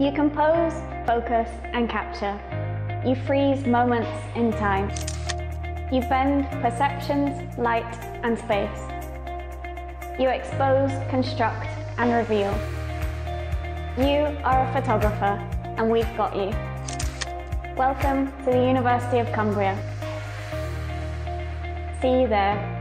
You compose, focus, and capture. You freeze moments in time. You bend perceptions, light, and space. You expose, construct, and reveal. You are a photographer, and we've got you. Welcome to the University of Cumbria. See you there.